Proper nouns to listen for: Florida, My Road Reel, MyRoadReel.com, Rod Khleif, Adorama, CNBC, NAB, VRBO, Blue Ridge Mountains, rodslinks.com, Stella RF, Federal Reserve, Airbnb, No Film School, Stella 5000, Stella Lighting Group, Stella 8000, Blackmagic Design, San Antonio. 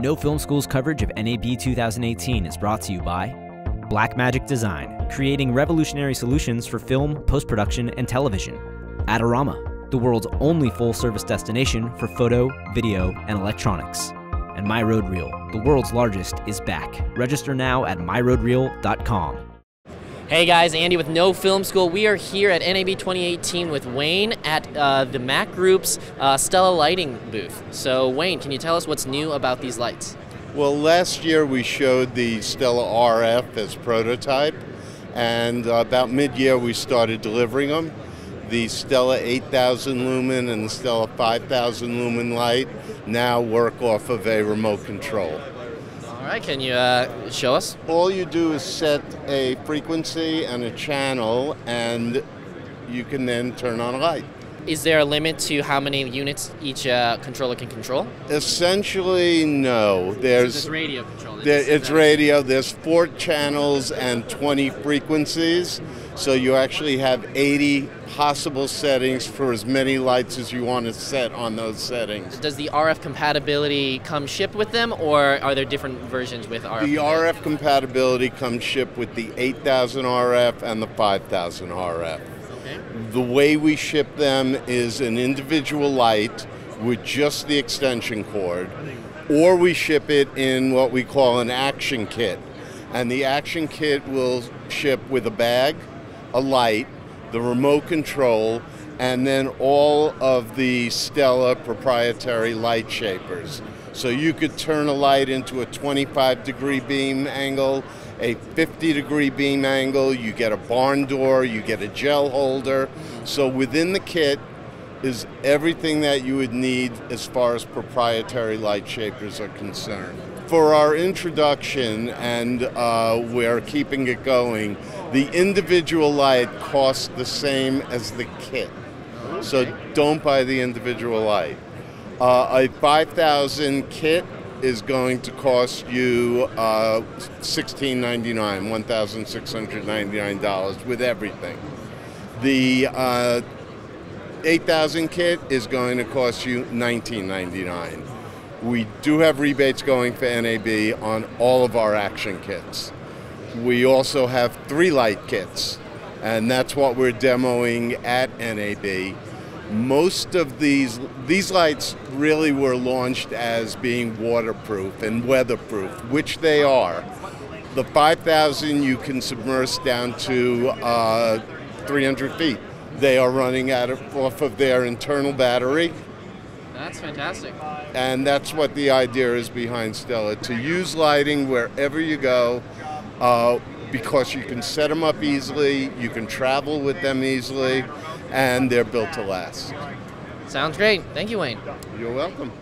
No Film School's coverage of NAB 2018 is brought to you by Blackmagic Design, creating revolutionary solutions for film, post-production, and television. Adorama, the world's only full-service destination for photo, video, and electronics. And My Road Reel, the world's largest, is back. Register now at MyRoadReel.com. Hey guys, Andy with No Film School. We are here at NAB 2018 with Wayne at the Mac Group's Stella Lighting booth. So Wayne, can you tell us what's new about these lights? Well, last year we showed the Stella RF as prototype, and about mid-year we started delivering them. The Stella 8000 lumen and the Stella 5000 lumen light now work off of a remote control. All right, can you show us? All you do is set a frequency and a channel, and you can then turn on a light. Is there a limit to how many units each controller can control? Essentially, no. There's just radio control. It's radio. There's 4 channels and 20 frequencies, so you actually have 80 possible settings for as many lights as you want to set on those settings. Does the RF compatibility come shipped with them, or are there different versions with RF? The RF compatibility comes shipped with the 8000 RF and the 5000 RF. Okay. The way we ship them is an individual light with just the extension cord, or we ship it in what we call an action kit. And the action kit will ship with a bag, a light, the remote control, and then all of the Stella proprietary light shapers. So you could turn a light into a 25-degree beam angle, a 50-degree beam angle, you get a barn door, you get a gel holder. So within the kit is everything that you would need as far as proprietary light shapers are concerned. For our introduction, and we're keeping it going, the individual light costs the same as the kit. Okay. So don't buy the individual light. A 5,000 kit is going to cost you $1,699, $1,699 with everything. The 8,000 kit is going to cost you $1,999. We do have rebates going for NAB on all of our action kits. We also have 3 light kits, and that's what we're demoing at NAB. Most of these lights really were launched as being waterproof and weatherproof, which they are. The 5,000 you can submerge down to 300 feet. They are running off of their internal battery. That's fantastic. And that's what the idea is behind Stella, to use lighting wherever you go, because you can set them up easily, you can travel with them easily, and they're built to last. Sounds great. Thank you, Wayne. You're welcome.